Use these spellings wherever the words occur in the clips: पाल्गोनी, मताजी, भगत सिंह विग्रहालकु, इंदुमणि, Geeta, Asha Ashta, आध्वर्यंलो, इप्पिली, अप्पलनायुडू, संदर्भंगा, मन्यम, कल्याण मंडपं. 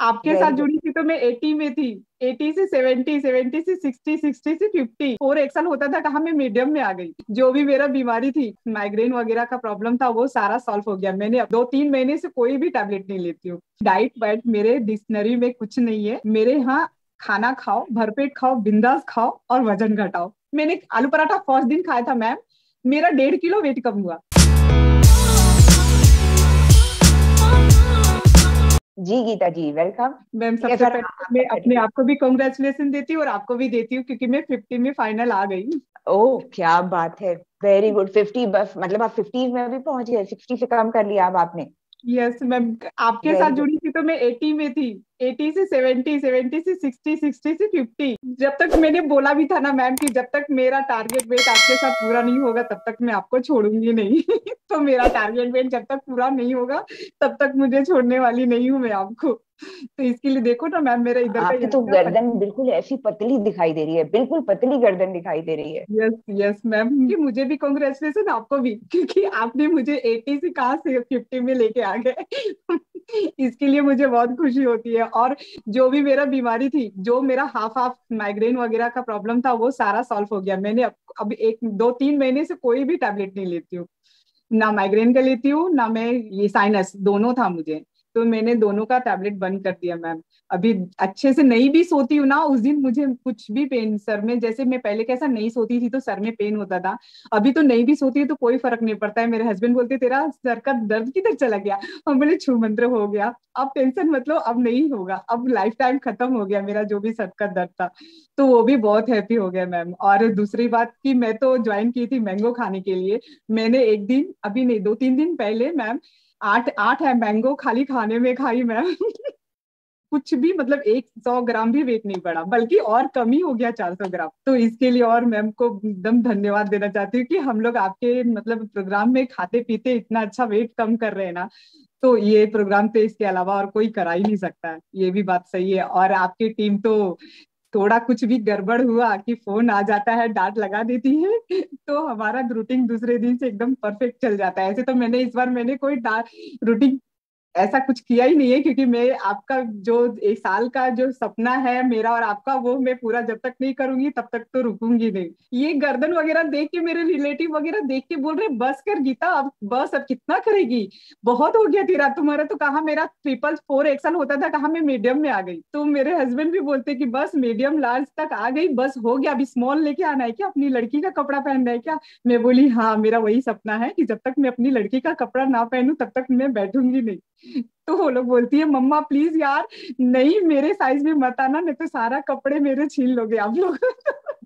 आपके साथ जुड़ी थी तो मैं 80 में थी, 80 से 70, 70 से 60, 60 से 50 और एक साल होता था कहाँ मैं मीडियम में आ गई। जो भी मेरा बीमारी थी, माइग्रेन वगैरह का प्रॉब्लम था, वो सारा सॉल्व हो गया। मैंने 2-3 महीने से कोई भी टैबलेट नहीं लेती हूँ। डाइट वाइट मेरे डिक्शनरी में कुछ नहीं है मेरे। यहाँ खाना खाओ, भरपेट खाओ, बिंदास खाओ और वजन घटाओ। मैंने आलू पराठा फर्स्ट दिन खाया था मैम, मेरा 1.5 किलो वेट कम हुआ। जी गीता जी, वेलकम मैम। सबसे पहले मैं अपने आप को भी कांग्रेचुलेशन देती हूँ और आपको भी देती हूँ क्योंकि मैं 50 में फाइनल आ गई। ओह क्या बात है, वेरी गुड। 50 बस मतलब आप 50 में भी पहुंच गए, 60 से कम कर लिया अब आपने। यस मैम, आपके साथ जुड़ी थी तो मैं 80 में थी, 80 से 70, 70 से 60, 60 से 50। जब तक मैंने बोला भी था ना मैम कि जब तक मेरा टारगेट वेट आपके साथ पूरा नहीं होगा तब तक मैं आपको छोड़ूंगी नहीं तो मेरा टारगेट वेट जब तक पूरा नहीं होगा तब तक मुझे छोड़ने वाली नहीं हूँ मैं आपको। तो इसके लिए देखो ना मैम, मेरा इधर आपकी तो गर्दन बिल्कुल ऐसी पतली दिखाई दे रही है, बिल्कुल पतली गर्दन दिखाई दे रही है। यस यस मैम, मुझे भी कांग्रेचुलेशन आपको भी, क्योंकि आपने मुझे 80 से कहाँ से 50 में लेके आ गए इसके लिए मुझे बहुत खुशी होती है। और जो भी मेरा बीमारी थी, जो मेरा हाफ माइग्रेन वगैरह का प्रॉब्लम था, वो सारा सॉल्व हो गया। मैंने अब 1-2-3 महीने से कोई भी टैबलेट नहीं लेती हूँ, ना माइग्रेन का लेती हूँ ना मैं ये साइनस, दोनों था मुझे तो मैंने दोनों का टैबलेट बंद कर दिया मैम। अभी अच्छे से नहीं भी सोती हूँ ना, उस दिन मुझे कुछ भी पेन सर में, जैसे मैं पहले कैसा नहीं सोती थी तो सर में पेन होता था, अभी तो नहीं भी सोती है तो कोई फर्क नहीं पड़ता है। मेरे हस्बैंड बोलते तेरा सर का दर्द किधर चला गया, हम बोले छू मंत्र हो गया, अब टेंशन मतलब अब नहीं होगा, अब लाइफ टाइम खत्म हो गया मेरा जो भी सर का दर्द था। तो वो भी बहुत हैप्पी हो गया मैम। और दूसरी बात की मैं तो ज्वाइन की थी मैंगो खाने के लिए। मैंने एक दिन, अभी नहीं 2-3 दिन पहले मैम, 8 है मैंगो खाली खाने में खाई मैम कुछ भी मतलब 100 ग्राम भी वेट नहीं बढ़ा, बल्कि और कम ही हो गया 400 ग्राम। तो इसके लिए और मैम को एकदम धन्यवाद देना चाहती हूँ कि हम लोग आपके मतलब प्रोग्राम में खाते पीते इतना अच्छा वेट कम कर रहे हैं ना, तो ये प्रोग्राम तो इसके अलावा और कोई करा ही नहीं सकता है। ये भी बात सही है। और आपकी टीम तो थोड़ा कुछ भी गड़बड़ हुआ कि फोन आ जाता है, डांट लगा देती है, तो हमारा रूटीन दूसरे दिन से एकदम परफेक्ट चल जाता है। ऐसे तो मैंने इस बार मैंने कोई रूटीन ऐसा कुछ किया ही नहीं है, क्योंकि मैं आपका जो 1 साल का जो सपना है मेरा और आपका, वो मैं पूरा जब तक नहीं करूंगी तब तक तो रुकूंगी नहीं। ये गर्दन वगैरह देख के मेरे रिलेटिव वगैरह देख के बोल रहे बस कर गीता, अब बस, अब कितना करेगी, बहुत हो गया तेरा, तुम्हारा तो कहाँ मेरा 444 एक साल होता था कहाँ मैं मीडियम में आ गई। तो मेरे हस्बैंड भी बोलते कि बस मीडियम लार्ज तक आ गई, बस हो गया, अभी स्मॉल लेके आना है क्या, अपनी लड़की का कपड़ा पहनना है क्या। मैं बोली हाँ, मेरा वही सपना है कि जब तक मैं अपनी लड़की का कपड़ा ना पहनूं तब तक मैं बैठूंगी नहीं। तो वो लोग बोलती है मम्मा प्लीज यार नहीं मेरे साइज में मत आना, नहीं तो सारा कपड़े मेरे छीन लोगे आप लोग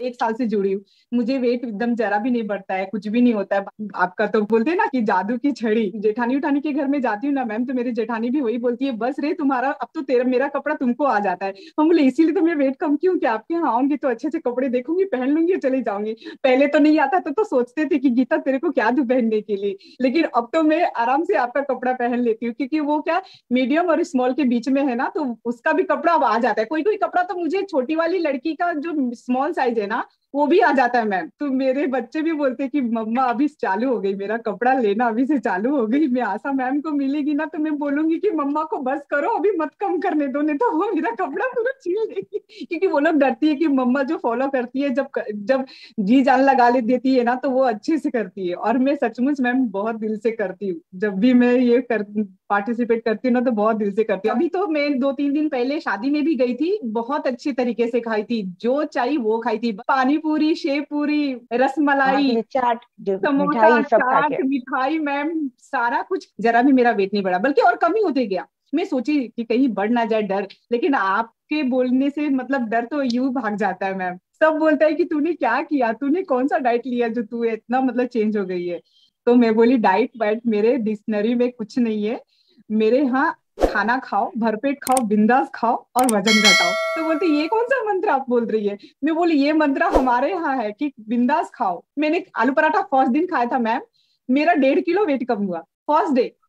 1 साल से जुड़ी हूँ, मुझे वेट एकदम जरा भी नहीं बढ़ता है, कुछ भी नहीं होता है आपका। तो बोलते हैं ना कि जादू की छड़ी। जेठानी उठानी के घर में जाती हूँ ना मैम, तो मेरी जेठानी भी वही बोलती है बस रे तुम्हारा, अब तो तेरा मेरा कपड़ा तुमको आ जाता है। हम बोले इसीलिए तो मैं वेट कम की हूँ कि आपके यहाँ आऊंगी तो अच्छे अच्छे कपड़े देखूंगी, पहन लूंगी और चले जाऊंगी। पहले तो नहीं आता तो सोचते थे कि गीता तेरे को क्या दूं पहनने के लिए, लेकिन अब तो मैं आराम से आपका कपड़ा पहन लेती हूँ, क्योंकि वो क्या मीडियम और स्मॉल के बीच में है ना, तो उसका भी कपड़ा अब आ जाता है। कोई कोई कपड़ा तो मुझे छोटी वाली लड़की का जो स्मॉल साइज है ना, वो भी आ जाता है मैम। तो मेरे बच्चे भी बोलते कि मम्मा अभी चालू हो गई, मेरा कपड़ा लेना अभी से चालू हो गई। मैं आशा मैम को मिलेगी ना तो मैं बोलूंगी कि मम्मा को बस करो, अभी मत कम करने दो, नहीं तो वो मेरा कपड़ा पूरा छीन लेगी। क्योंकि वो लोग डरती है कि मम्मा जो फॉलो करती है, जब जी जान लगा ले देती है ना तो वो अच्छे से करती है। और मैं सचमुच मैम बहुत दिल से करती हूँ, जब भी मैं ये पार्टिसिपेट करती हूँ ना तो बहुत दिल से करती हूँ। अभी तो मैं 2-3 दिन पहले शादी में भी गई थी, बहुत अच्छी तरीके से खाई थी, जो चाहिए वो खाई थी, पानी पूरी, शेव पूरी, रसमलाई, चाट, समोसा, चाट, मिठाई मैम, सारा कुछ। जरा भी मेरा वेट नहीं बढ़ा, बल्कि और कम ही होते गया। मैं सोची कि कहीं बढ़ ना जाए, डर, लेकिन आपके बोलने से मतलब डर तो यूं भाग जाता है मैम। सब बोलता है कि तूने क्या किया, तूने कौन सा डाइट लिया जो तू इतना मतलब चेंज हो गई है। तो मैं बोली डाइट वाइट मेरे डिक्शनरी में कुछ नहीं है मेरे। यहाँ खाना खाओ, भरपेट खाओ, बिंदास खाओ और वजन घटाओ। तो बोलते ये कौन सा मंत्र आप बोल रही है। मैं बोली ये मंत्र हमारे यहाँ है कि बिंदास खाओ। मैंने आलू पराठा फर्स्ट दिन खाया था मैम, मेरा 1.5 किलो वेट कम हुआ फर्स्ट डे।